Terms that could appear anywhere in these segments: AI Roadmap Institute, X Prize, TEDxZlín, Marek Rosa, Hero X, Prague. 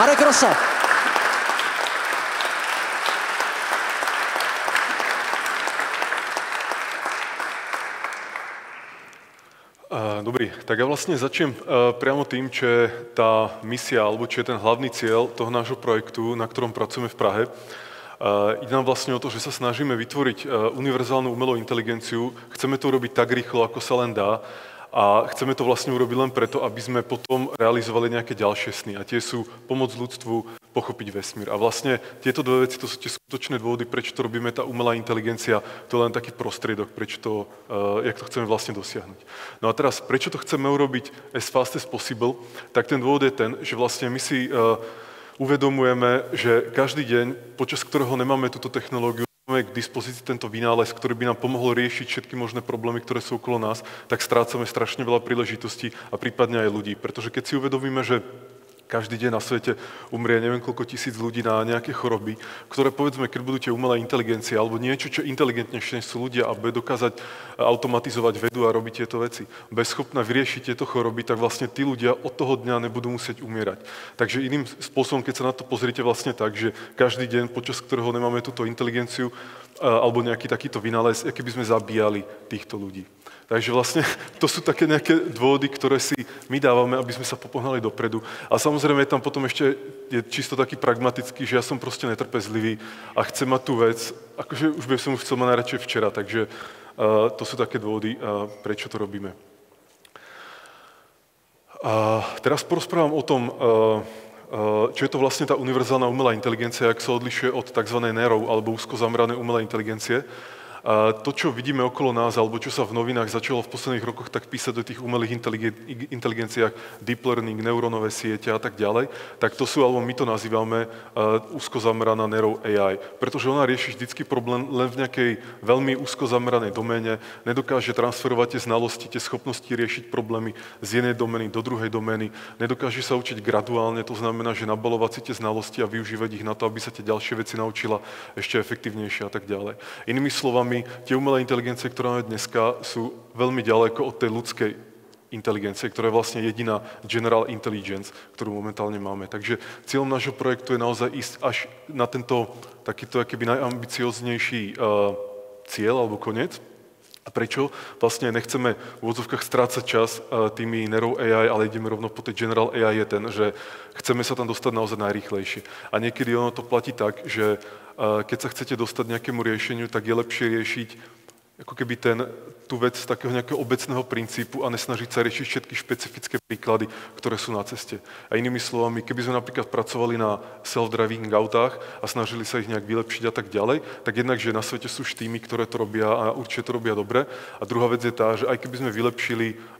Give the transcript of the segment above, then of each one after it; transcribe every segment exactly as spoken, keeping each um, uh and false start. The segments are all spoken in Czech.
Marek Rosa. Dobrý, tak ja vlastne začnem priamo tým, čo je tá misia, alebo čo je ten hlavný cieľ toho nášho projektu, na ktorom pracujeme v Prahe. Ide nám vlastne o to, že sa snažíme vytvoriť univerzálnu umelú inteligenciu. Chceme to urobiť tak rýchlo, ako sa len dá. A chceme to vlastne urobiť len preto, aby sme potom realizovali nejaké ďalšie sny. A tie sú pomôcť ľudstvu pochopiť vesmír. A vlastne tieto dve veci, to sú tie skutočné dôvody, prečo to robíme, tá umelá inteligencia, to je len taký prostriedok, prečo to, jak to chceme vlastne dosiahnuť. No a teraz, prečo to chceme urobiť as fast as possible, tak ten dôvod je ten, že vlastne my si uvedomujeme, že každý deň, počas ktorého nemáme túto technológiu, máme k dispozícii tento vynález, ktorý by nám pomohol riešiť všetky možné problémy, ktoré sú okolo nás, tak strácame strašne veľa príležitostí a prípadne aj ľudí. Pretože keď si uvedomíme, že každý deň na svete umrie neviem koľko tisíc ľudí na nejaké choroby, ktoré povedzme, keď budú tie umelá inteligencia alebo niečo, čo inteligentnejšie sú ľudia a bude dokázať automatizovať vedu a robiť tieto veci, bude schopná vyriešiť tieto choroby, tak vlastne tí ľudia od toho dňa nebudú musieť umierať. Takže iným spôsobom, keď sa na to pozrite vlastne tak, že každý deň, počas ktorého nemáme túto inteligenciu alebo nejaký takýto vynález, aký by sme zabíjali týchto ľudí. Takže vlastne to sú také nejaké dôvody, ktoré si my dávame, aby sme sa popohnali dopredu. A samozrejme je tam potom ešte je čisto taký pragmatický, že ja som proste netrpezlivý a chcem mať tú vec, akože už by som už chcel mať najradšej včera, takže uh, to sú také dôvody, uh, prečo to robíme. Uh, teraz porozprávam o tom, uh, čo je to vlastne tá univerzálna umelá inteligencia, jak sa odlišuje od tzv. nerov alebo úzko zameranej umelej inteligencie. To, čo vidíme okolo nás, alebo čo sa v novinách začalo v posledných rokoch tak písať o tých umelých inteligenciách, deep learning, neurónové siete a tak ďalej, tak to sú, alebo my to nazývame úzko zameraná nerov á í, pretože ona rieši vždycky problém len v nejakej veľmi úzko zameranej doméne, nedokáže transferovať tie znalosti, tie schopnosti riešiť problémy z jednej domény do druhej domény, nedokáže sa učiť graduálne, to znamená, že nabalovať si tie znalosti a využívať ich na to, aby sa tie ďalšie veci naučila ešte efektívnejšie a tak ďalej. Inými slovami, tie umelé inteligencie, ktoré máme dneska, sú veľmi ďaleko od tej ľudskej inteligencie, ktorá je vlastne jediná general intelligence, ktorú momentálne máme. Takže cieľom nášho projektu je naozaj ísť až na tento takýto akoby najambicioznejší uh, cieľ alebo koniec. A prečo? Vlastne nechceme v úvodzovkách strácať čas tými nerov á í, ale ideme rovno po tej general á í je ten, že chceme sa tam dostať naozaj najrýchlejšie. A niekedy ono to platí tak, že keď sa chcete dostať nejakému riešeniu, tak je lepšie riešiť ako keby ten, tú vec z takého nejakého obecného princípu a nesnažiť sa riešiť všetky špecifické príklady, ktoré sú na ceste. A inými slovami, keby sme napríklad pracovali na self-driving autách a snažili sa ich nejak vylepšiť a tak ďalej, tak jednak, že na svete sú už týmy, ktoré to robia a určite to robia dobre. A druhá vec je tá, že aj keby sme vylepšili uh, uh,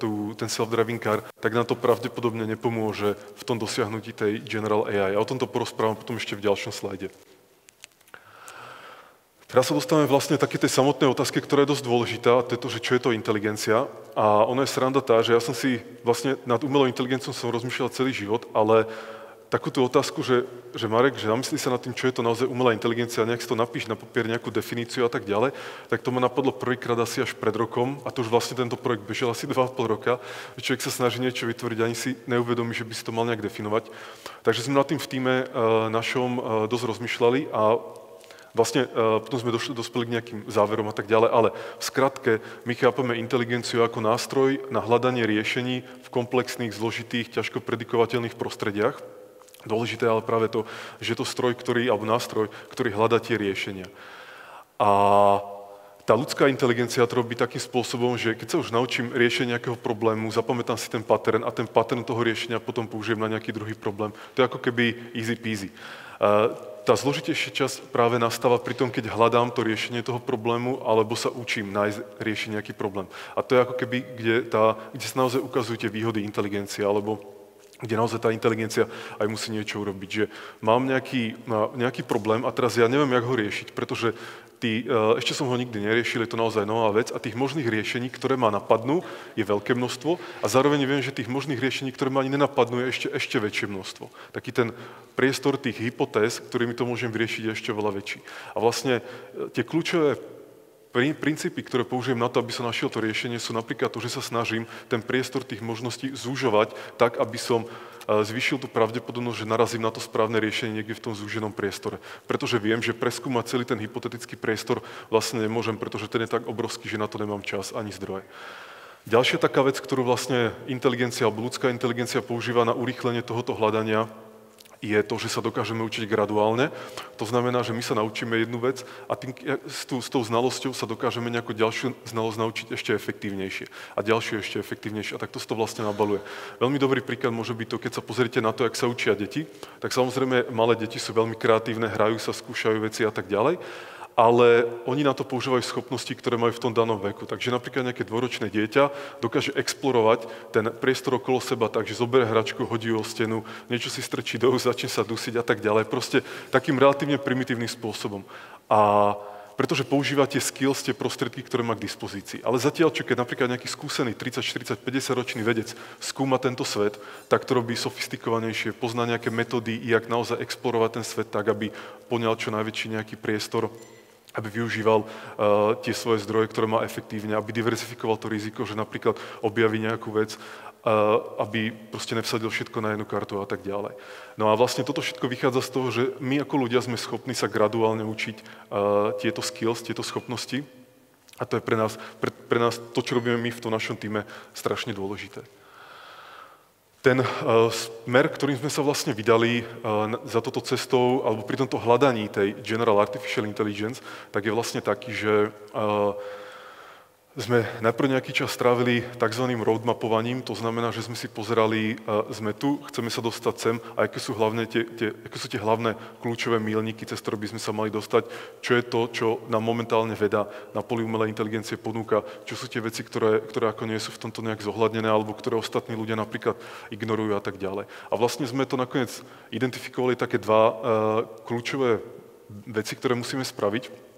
tú, ten self-driving car, tak nám to pravdepodobne nepomôže v tom dosiahnutí tej general á í. A o tomto porozprávam potom ešte v ďalšom slajde. Teraz sa dostávame vlastne také tej samotnej otázky, ktorá je dosť dôležitá, to je to, že čo je to inteligencia. A ona je sranda tá, že ja som si vlastne nad umelou inteligenciou som rozmýšľal celý život, ale takú tú otázku, že, že Marek, že zamyslí sa nad tým, čo je to naozaj umelá inteligencia, nejak si to napíš na papier, nejakú definíciu a tak ďalej, tak to ma napadlo prvýkrát asi až pred rokom, a to už vlastne tento projekt bežel asi dva a pol roka, že človek sa snaží niečo vytvoriť, ani si neuvedomí, že by si to mal nejak definovať. Takže sme nad tým v týme našom dosť rozmýšľali a vlastne potom sme došli, dospeli k nejakým záverom a tak ďalej, ale v skratke my chápeme inteligenciu ako nástroj na hľadanie riešení v komplexných, zložitých, ťažko predikovateľných prostrediach. Dôležité je ale práve to, že je to stroj, ktorý, alebo nástroj, ktorý hľadá tie riešenia. A tá ľudská inteligencia to robí takým spôsobom, že keď sa už naučím riešenie nejakého problému, zapamätám si ten pattern a ten pattern toho riešenia potom použijem na nejaký druhý problém. To je ako keby easy peasy. Tá zložitejšia časť práve nastáva pri tom, keď hľadám to riešenie toho problému alebo sa učím nájsť riešiť nejaký problém. A to je ako keby, kde, tá, kde sa naozaj ukazujú tie výhody inteligencie alebo kde naozaj tá inteligencia aj musí niečo urobiť. Že mám nejaký, nejaký problém a teraz ja neviem, jak ho riešiť, pretože Tí, ešte som ho nikdy neriešil, je to naozaj nová vec a tých možných riešení, ktoré ma napadnú, je veľké množstvo a zároveň viem, že tých možných riešení, ktoré ma ani nenapadnú, je ešte, ešte väčšie množstvo. Taký ten priestor tých hypotéz, ktorými to môžem vyriešiť, je ešte veľa väčší. A vlastne tie kľúčové Princípy, ktoré použijem na to, aby som našiel to riešenie, sú napríklad to, že sa snažím ten priestor tých možností zúžovať tak, aby som zvýšil tú pravdepodobnosť, že narazím na to správne riešenie niekde v tom zúženom priestore. Pretože viem, že preskúmať celý ten hypotetický priestor vlastne nemôžem, pretože ten je tak obrovský, že na to nemám čas ani zdroje. Ďalšia taká vec, ktorú vlastne inteligencia alebo ľudská inteligencia používa na urýchlenie tohoto hľadania, je to, že sa dokážeme učiť graduálne. To znamená, že my sa naučíme jednu vec a tým, s tou znalosťou sa dokážeme nejakú ďalšiu znalosť naučiť ešte efektívnejšie. A ďalšiu ešte efektívnejšie. A takto sa to vlastne nabaluje. Veľmi dobrý príklad môže byť to, keď sa pozrite na to, jak sa učia deti. Tak samozrejme, malé deti sú veľmi kreatívne, hrajú sa, skúšajú veci a tak ďalej. Ale oni na to používajú schopnosti, ktoré majú v tom danom veku. Takže napríklad nejaké dvoročné dieťa dokáže explorovať ten priestor okolo seba tak, že zoberie hračku, hodí ju o stenu, niečo si strčí do úst, začne sa dusiť a tak ďalej. Proste takým relatívne primitívnym spôsobom. A pretože používate skills, tie prostriedky, ktoré má k dispozícii. Ale zatiaľ, čo keď napríklad nejaký skúsený tridsať, štyridsať, päťdesiat ročný vedec skúma tento svet, tak to robí sofistikovanejšie, pozná nejaké metódy, jak naozaj explorovať ten svet tak, aby poňal čo najväčší nejaký priestor, aby využíval uh, tie svoje zdroje, ktoré má efektívne, aby diversifikoval to riziko, že napríklad objaví nejakú vec, uh, aby proste nevsadil všetko na jednu kartu a tak ďalej. No a vlastne toto všetko vychádza z toho, že my ako ľudia sme schopní sa graduálne učiť uh, tieto skills, tieto schopnosti a to je pre nás, pre, pre nás to, čo robíme my v tom našom týme, strašne dôležité. Ten smer, ktorým sme sa vlastne vydali za toto cestou, alebo pri tomto hľadaní tej General Artificial Intelligence, tak je vlastne taký, že sme najprv nejaký čas strávili takzvaným roadmapovaním, to znamená, že sme si pozerali, sme tu, chceme sa dostať sem a aké sú, hlavne tie, tie, aké sú tie hlavné kľúčové míľniky, cez ktoré by sme sa mali dostať, čo je to, čo nám momentálne veda na poli umelej inteligencie ponúka, čo sú tie veci, ktoré, ktoré ako nie sú v tomto nejak zohľadnené alebo ktoré ostatní ľudia napríklad ignorujú a tak ďalej. A vlastne sme to nakoniec identifikovali také dva uh, kľúčové veci, ktoré musíme spraviť.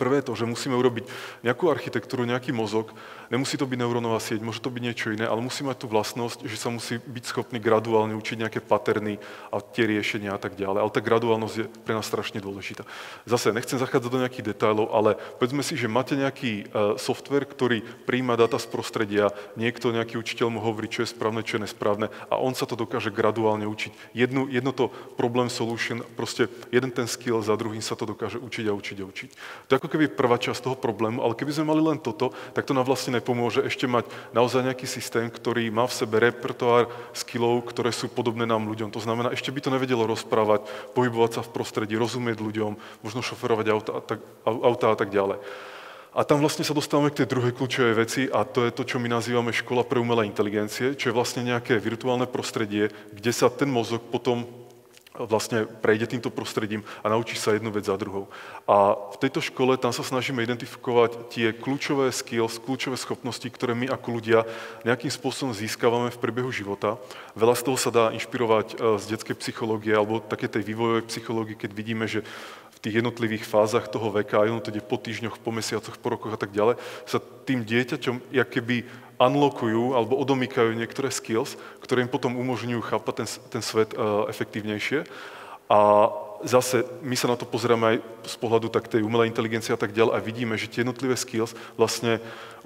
Prvé je to, že musíme urobiť nejakú architektúru, nejaký mozog, nemusí to byť neurónová sieť, môže to byť niečo iné, ale musí mať tú vlastnosť, že sa musí byť schopný graduálne učiť nejaké paterny a tie riešenia a tak ďalej. Ale tá graduálnosť je pre nás strašne dôležitá. Zase nechcem zachádzať do nejakých detailov, ale povedzme si, že máte nejaký software, ktorý prijíma dáta z prostredia, niekto, nejaký učiteľ mu hovorí, čo je správne, čo je nesprávne a on sa to dokáže graduálne učiť. Jedno, jedno to problem solution, proste jeden ten skill za druhým sa to dokáže učiť a učiť a učiť. To keby prvá časť toho problému, ale keby sme mali len toto, tak to nám vlastne nepomôže ešte mať naozaj nejaký systém, ktorý má v sebe repertoár skillov, ktoré sú podobné nám ľuďom. To znamená, ešte by to nevedelo rozprávať, pohybovať sa v prostredí, rozumieť ľuďom, možno šoferovať auta a tak, auta a tak ďalej. A tam vlastne sa dostávame k tej druhej kľúčovej veci a to je to, čo my nazývame škola pre umelé inteligencie, čo je vlastne nejaké virtuálne prostredie, kde sa ten mozog potom vlastne prejde týmto prostredím a naučí sa jednu vec za druhou. A v tejto škole tam sa snažíme identifikovať tie kľúčové skills, kľúčové schopnosti, ktoré my ako ľudia nejakým spôsobom získavame v priebehu života. Veľa z toho sa dá inšpirovať z detskej psychológie alebo také tej vývojovej psychológie, keď vidíme, že v tých jednotlivých fázach toho veka, aj ono to ide po týždňoch, po mesiacoch, po rokoch a tak ďalej, sa tým dieťaťom jak keby unlockujú alebo odomykajú niektoré skills, ktoré im potom umožňujú chápať ten, ten svet uh, efektívnejšie. A zase my sa na to pozeráme aj z pohľadu tak tej umelej inteligencie a tak ďalej a vidíme, že tie jednotlivé skills vlastne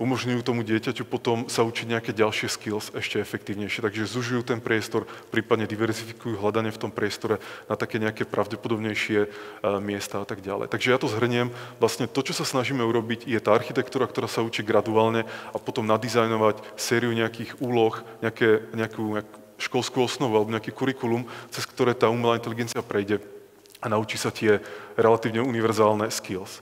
umožňujú tomu dieťaťu potom sa učiť nejaké ďalšie skills ešte efektívnejšie. Takže zužujú ten priestor, prípadne diverzifikujú hľadanie v tom priestore na také nejaké pravdepodobnejšie uh, miesta a tak ďalej. Takže ja to zhrniem. Vlastne to, čo sa snažíme urobiť, je tá architektúra, ktorá sa učí graduálne a potom nadizajnovať sériu nejakých úloh, nejaké, nejakú nejak školskú osnovu alebo nejaký kurikulum, cez ktoré tá umelá inteligencia prejde a naučí sa tie relatívne univerzálne skills.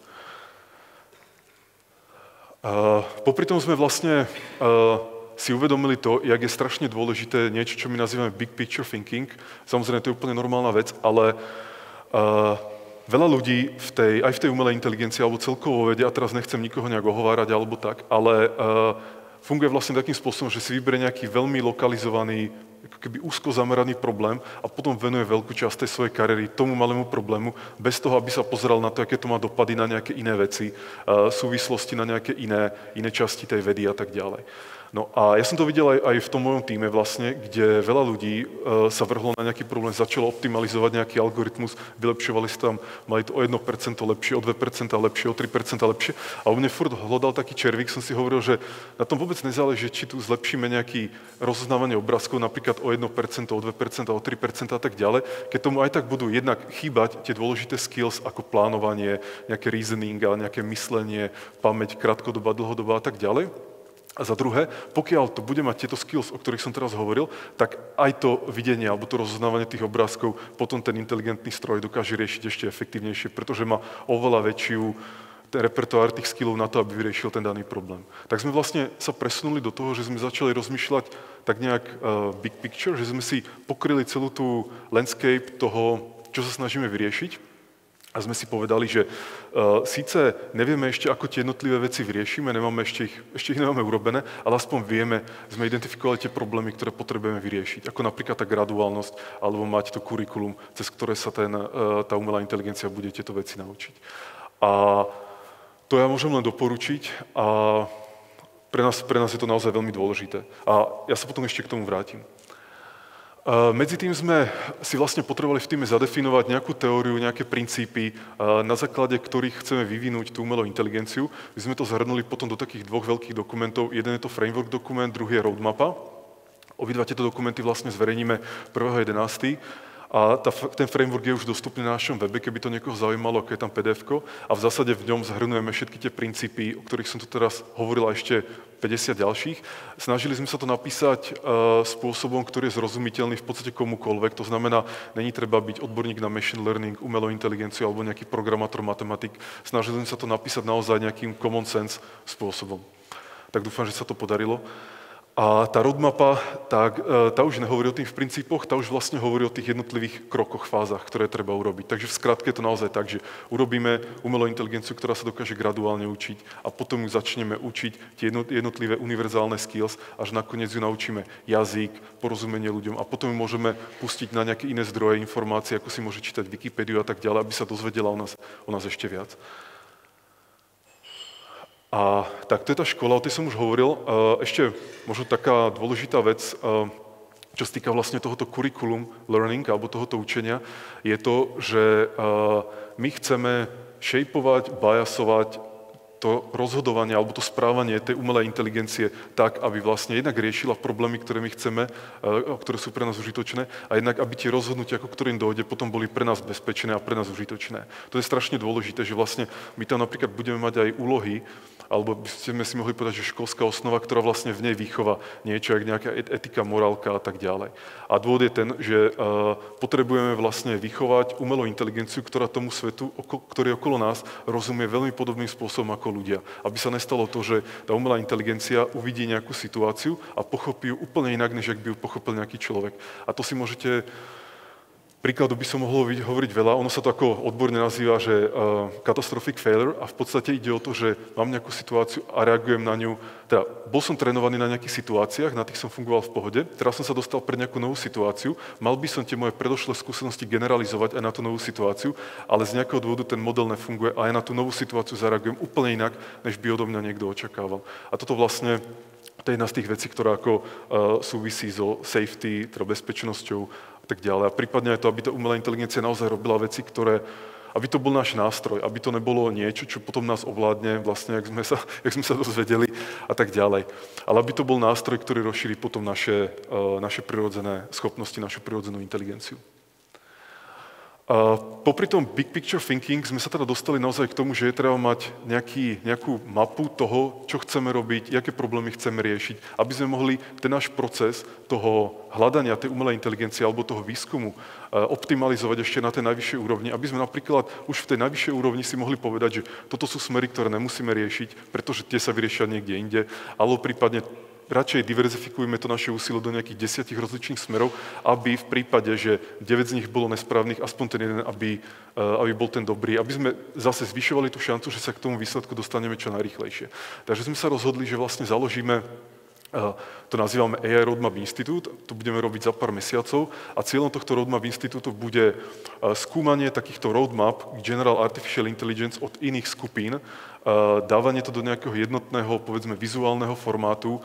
Uh, popri tom sme vlastne uh, si uvedomili to, jak je strašne dôležité niečo, čo my nazývame big picture thinking. Samozrejme, to je úplne normálna vec, ale uh, veľa ľudí v tej, aj v tej umelej inteligencii alebo celkovo vede, a teraz nechcem nikoho nejak ohovárať alebo tak, ale uh, funguje vlastne takým spôsobom, že si vyberie nejaký veľmi lokalizovaný jako keby úzko zameraný problém a potom venuje velkou část té své kariéry tomu malému problému, bez toho, aby se pozeral na to, jaké to má dopady na nějaké jiné věci, souvislosti na nějaké jiné, jiné části té vědy a tak dále. No a já jsem to viděl i v tom mojom týme vlastně, kde veľa ľudí se vrhlo na nějaký problém, začalo optimalizovat nějaký algoritmus, vylepšovali se tam, mali to o jedno procento lepší, o dvě procenta lepší, o tři procenta lepší. A u mě furt hlodal taký červík, jsem si hovoril, že na tom vůbec nezáleží, či tu zlepšíme nějaký rozoznávání obrázků, například o jedno procento, o dvě procenta, o tři procenta a tak dále, keď tomu aj tak budou jednak chýbať tie dôležité skills jako plánovanie, nějaké reasoning, a nějaké myslenie, pamäť, krátkodoba, dlhodoba a tak dále. A za druhé, pokiaľ to bude mať tieto skills, o ktorých som teraz hovoril, tak aj to videnie alebo to rozoznávanie tých obrázkov potom ten inteligentný stroj dokáže riešiť ešte efektívnejšie, pretože má oveľa väčšiu ten repertoár tých skillov na to, aby vyriešil ten daný problém. Tak sme vlastne sa presunuli do toho, že sme začali rozmýšľať tak nejak big picture, že sme si pokryli celú tú landscape toho, čo sa snažíme vyriešiť. A jsme si povedali, že uh, sice nevíme ještě, ako ty jednotlivé věci vyřešíme, nemáme ještě ich, ještě ich nemáme urobené, ale aspoň víme, jsme identifikovali ty problémy, které potřebujeme vyřešit, jako například ta graduálnost, alebo mať to kurikulum, cez které se ten uh, ta umělá inteligencia bude tyto věci naučit. A to já můžem len doporučit a pre nás pre nás je to naozaj velmi důležité. A já se potom ještě k tomu vrátím. Mezi tím jsme si vlastně potřebovali v týme zadefinovat nějakou teoriu, nějaké principy, na základě kterých chceme vyvinout tu umělou inteligenciu. My jsme to zahrnuli potom do takých dvou velkých dokumentů. Jeden je to framework dokument, druhý je roadmapa. Obidva tyto dokumenty vlastně zverejníme prvého jedenáctého A ta, ten framework je už dostupný na našem webe, keby to někoho zajímalo, je tam pé dé efko a v zásadě v něm zhrnujeme všetky tie principy, o kterých jsem tu teraz hovoril a ještě päťdesiat dalších. Snažili jsme se to napísať uh, způsobem, který je zrozumitelný v podstatě komukolvek, to znamená, není třeba být odborník na machine learning, umělou inteligenci alebo nějaký programátor, matematik. Snažili jsme se to napísať naozaj nějakým common sense způsobem. Tak doufám, že se to podarilo. A ta roadmapa, tak, ta už nehovorí o tých princípoch, ta už vlastně hovorí o těch jednotlivých krokoch, fázach, které treba urobiť. Takže v skratke je to naozaj tak, že urobíme umělou inteligenci, která se dokáže graduálně učit a potom ju začneme učit tie jednotlivé univerzálne skills, až nakonec ju naučíme jazyk, porozumenie ľuďom a potom ju môžeme pustiť na nějaké jiné zdroje informácie, ako si môže čítať Wikipediu a tak ďalej, aby sa dozvedela o nás, o nás ešte viac. A tak to je ta škola, o té jsem už hovoril. Ještě možná taká důležitá věc, čo se týká vlastně tohoto curriculum learning, alebo tohoto učenia, je to, že my chceme šejpovať, biasovať to rozhodovanie alebo to správanie tej umelej inteligencie tak, aby vlastne jednak riešila problémy, ktoré my chceme, ktoré sú pre nás užitočné a jednak, aby tie rozhodnutia, ku ktorým dojde, potom boli pre nás bezpečné a pre nás užitočné. To je strašne dôležité, že vlastne my tam napríklad budeme mať aj úlohy, alebo by sme si mohli povedať, že školská osnova, ktorá vlastne v nej výchova niečo, jak nejaká etika, morálka a tak ďalej. A dôvod je ten, že potrebujeme vlastne vychovať umelú inteligenciu, ktorá tomu svetu, ktorý okolo nás rozumie veľmi podobným spôsobom ako ľudia. Aby sa nestalo to, že tá umelá inteligencia uvidí nejakú situáciu a pochopí ju úplne inak, než ak by ju pochopil nejaký človek. A to si môžete... Príkladu by som mohol hovoriť veľa, ono sa to ako odborne nazýva, že uh, catastrophic failure a v podstate ide o to, že mám nejakú situáciu a reagujem na ňu, teda bol som trénovaný na nejakých situáciách, na tých som fungoval v pohode, teraz som sa dostal pre nejakú novú situáciu, mal by som tie moje predošlé skúsenosti generalizovať aj na tú novú situáciu, ale z nejakého dôvodu ten model nefunguje a ja na tú novú situáciu zareagujem úplne inak, než by odo mňa niekto očakával. A toto vlastne to je jedna z tých vecí, ktorá ako uh, súvisí so safety, teda bezpečnosťou a tak ďalej. A prípadne aj to, aby ta umelá inteligencia naozaj robila veci, ktoré, aby to bol náš nástroj, aby to nebolo niečo, čo potom nás ovládne, vlastne, jak sme sa, jak sme sa dozvedeli a tak ďalej. Ale aby to bol nástroj, ktorý rozšíri potom naše, uh, naše prirodzené schopnosti, našu prirodzenú inteligenciu. Uh, popri tom big picture thinking sme sa teda dostali naozaj k tomu, že je treba mať nejaký, nejakú mapu toho, čo chceme robiť, jaké problémy chceme riešiť, aby sme mohli ten náš proces toho hľadania tej umelej inteligencie alebo toho výskumu uh, optimalizovať ešte na tej najvyššej úrovni, aby sme napríklad už v tej najvyššej úrovni si mohli povedať, že toto sú smery, ktoré nemusíme riešiť, pretože tie sa vyriešia niekde inde, alebo prípadne radšej diverzifikujeme to naše úsilí do nějakých desiatich rozličných smerov, aby v případě, že devět z nich bylo nesprávných, aspoň ten jeden, aby, aby byl ten dobrý, aby jsme zase zvyšovali tu šancu, že se k tomu výsledku dostaneme čo najrychlejšie. Takže jsme se rozhodli, že vlastně založíme to nazývame A I Roadmap Institute, to budeme robiť za pár mesiacov a cieľom tohto Roadmap Institutu bude skúmanie takýchto roadmap General Artificial Intelligence od iných skupín, dávanie to do nejakého jednotného, povedzme, vizuálneho formátu,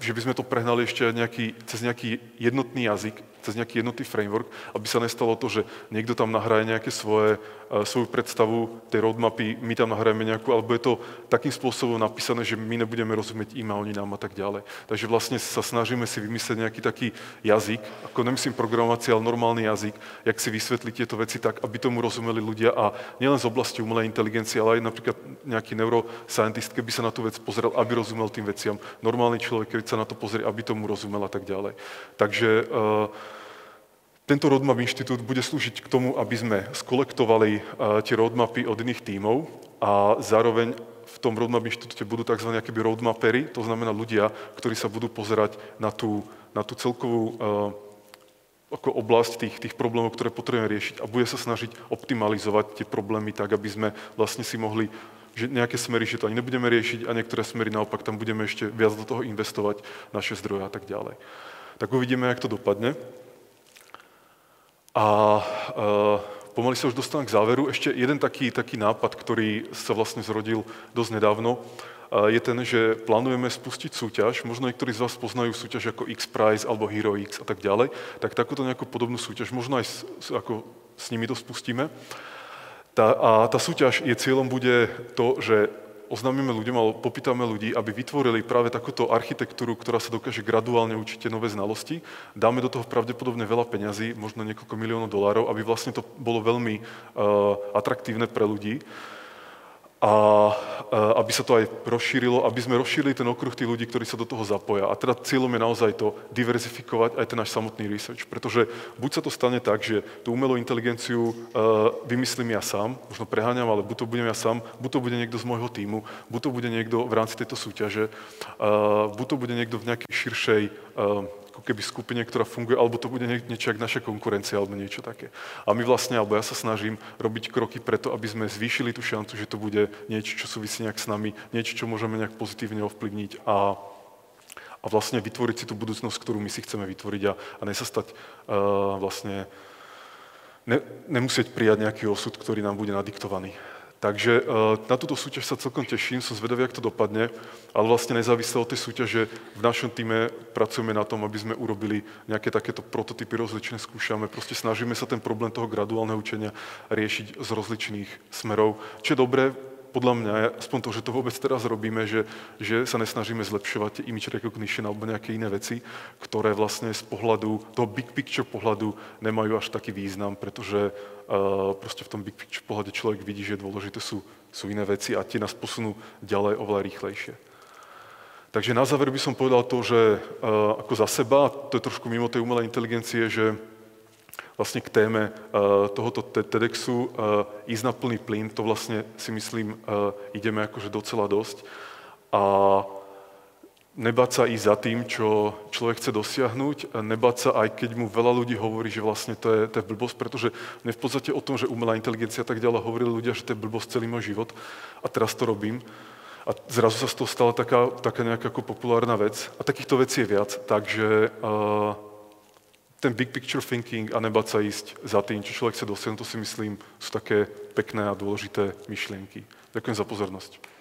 že by sme to prehnali ešte nejaký, cez nejaký jednotný jazyk, cez nejaký jednotný framework, aby sa nestalo to, že niekto tam nahraje nejaké svoje, svoju predstavu tej roadmapy, my tam nahrajeme nejakú, alebo je to takým spôsobom napísané, že my nebudeme rozumieť im a oni nám a tak ďalej. Takže vlastne sa snažíme si vymyslieť nejaký taký jazyk, ako nemyslím programovací, ale normálny jazyk, jak si vysvetliť tieto veci tak, aby tomu rozumeli ľudia a nielen z oblasti umelej inteligencie, ale aj napríklad nejaký neuroscientist, keby sa na tú vec pozrel, aby rozumel tým veciam. Normálny človek, keď sa na to pozrie, aby tomu rozumel a tak ďalej. Takže tento Roadmap inštitút bude slúžiť k tomu, aby sme skolektovali tie roadmapy od iných tímov a zároveň v tom Roadmap inštitúte budú tzv. Akéby roadmapery, to znamená ľudia, ktorí sa budú pozerať na tú, na tú celkovú ako oblasť tých, tých problémov, ktoré potrebujeme riešiť a bude sa snažiť optimalizovať tie problémy tak, aby sme vlastne si mohli že nejaké smery, že to ani nebudeme riešiť a niektoré smery naopak, tam budeme ešte viac do toho investovať, naše zdroje a tak ďalej. Tak uvidíme, jak to dopadne. A e, pomaly sa už dostanem k záveru. Ešte jeden taký, taký nápad, ktorý sa vlastne zrodil dosť nedávno, e, je ten, že plánujeme spustiť súťaž. Možno niektorí z vás poznajú súťaž ako X Prize alebo Hero X a tak ďalej. Tak takúto nejakú podobnú súťaž, možno aj s, ako s nimi to spustíme. Tá, a tá súťaž, jej cieľom bude to, že oznámime ľuďom alebo popýtame ľudí, aby vytvorili práve takúto architektúru, ktorá sa dokáže graduálne učiť nové znalosti. Dáme do toho pravdepodobne veľa peňazí, možno niekoľko miliónov dolárov, aby vlastne to bolo veľmi uh, atraktívne pre ľudí. A aby sa to aj rozšírilo, aby sme rozšírili ten okruh tých ľudí, ktorí sa do toho zapoja. A teda cieľom je naozaj to diverzifikovať aj ten náš samotný research, pretože buď sa to stane tak, že tú umelú inteligenciu vymyslím ja sám, možno preháňam, ale buď to budem ja sám, buď to bude niekto z môjho týmu, buď to bude niekto v rámci tejto súťaže, buď to bude niekto v nejakej širšej ako keby skupine, ktorá funguje, alebo to bude niečo jak naša konkurencia, alebo niečo také. A my vlastne, alebo ja sa snažím robiť kroky preto, aby sme zvýšili tú šancu, že to bude niečo, čo súvisí nejak s nami, niečo, čo môžeme nejak pozitívne ovplyvniť a, a vlastne vytvoriť si tú budúcnosť, ktorú my si chceme vytvoriť a, a ne sa stať uh, vlastne, ne, nemusieť prijať nejaký osud, ktorý nám bude nadiktovaný. Takže na túto súťaž sa celkom teším, som zvedavý, jak to dopadne, ale vlastne nezávisle od tej súťaže v našom týme pracujeme na tom, aby sme urobili nejaké takéto prototypy rozličné, skúšame, proste snažíme sa ten problém toho graduálneho učenia riešiť z rozličných smerov, čo je dobré, podľa mňa, aspoň to, že to vôbec teraz robíme, že, že sa nesnažíme zlepšovať image recognition alebo nejaké iné veci, ktoré vlastne z pohľadu, toho big picture pohľadu nemajú až taký význam, pretože uh, proste v tom big picture pohľade človek vidí, že dôležité sú, sú iné veci a tie nás posunú ďalej oveľa rýchlejšie. Takže na záver by som povedal to, že uh, ako za seba, to je trošku mimo tej umelej inteligencie, že vlastne k téme tohoto TEDxu ísť na plný plyn, to vlastne si myslím, ideme akože docela dosť. A nebáť sa ísť za tým, čo človek chce dosiahnuť, nebáť sa aj keď mu veľa ľudí hovorí, že vlastne to je, to je blbosť, pretože mne v podstate o tom, že umelá inteligencia a tak ďalej hovorili ľudia, že to je blbosť celý môj život a teraz to robím. A zrazu sa z toho stala taká, taká nejaká ako populárna vec a takýchto vecí je viac, takže Uh, ten big picture thinking a nebáť sa ísť za tým, čo človek chce dosiahnuť, to si myslím, sú také pekné a dôležité myšlienky. Ďakujem za pozornosť.